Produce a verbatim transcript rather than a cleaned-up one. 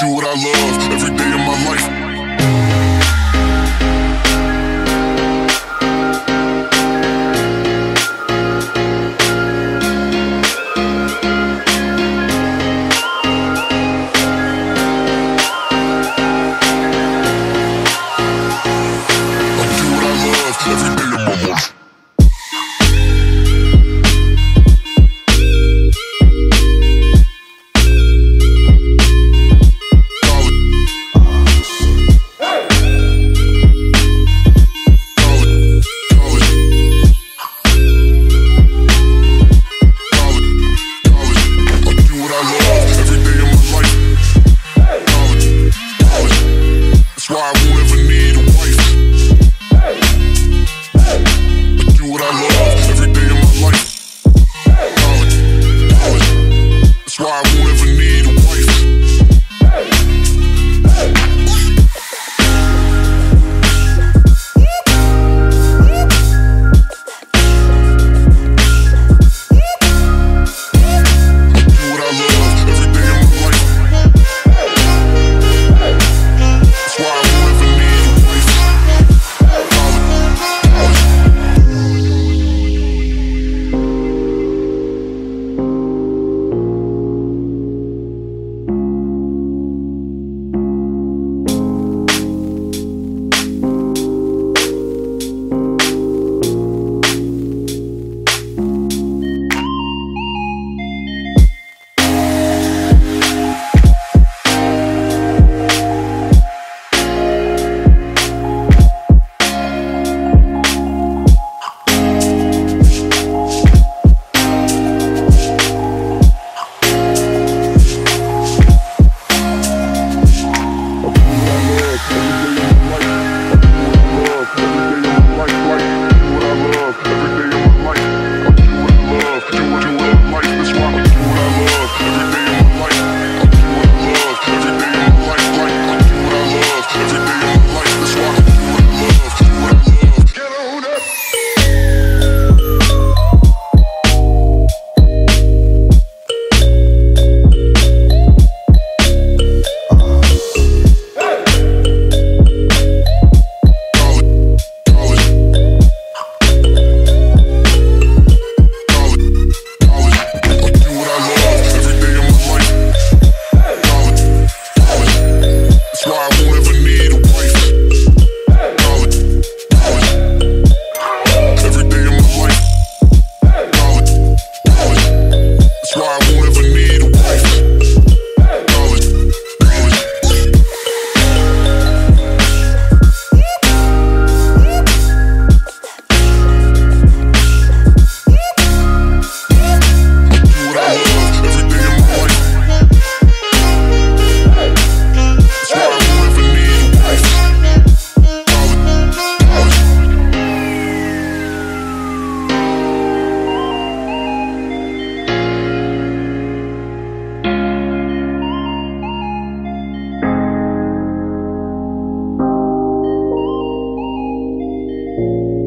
do what I love every day of my life. I do what I love every day of my life. That's why I won't ever need a wife. Hey. Hey. I do what I love every day of my life. Hey. College, college. That's why I won't ever need a wife. Hey. Hey. I do what I love every day of my life. Hey. Hey. That's why. Thank you.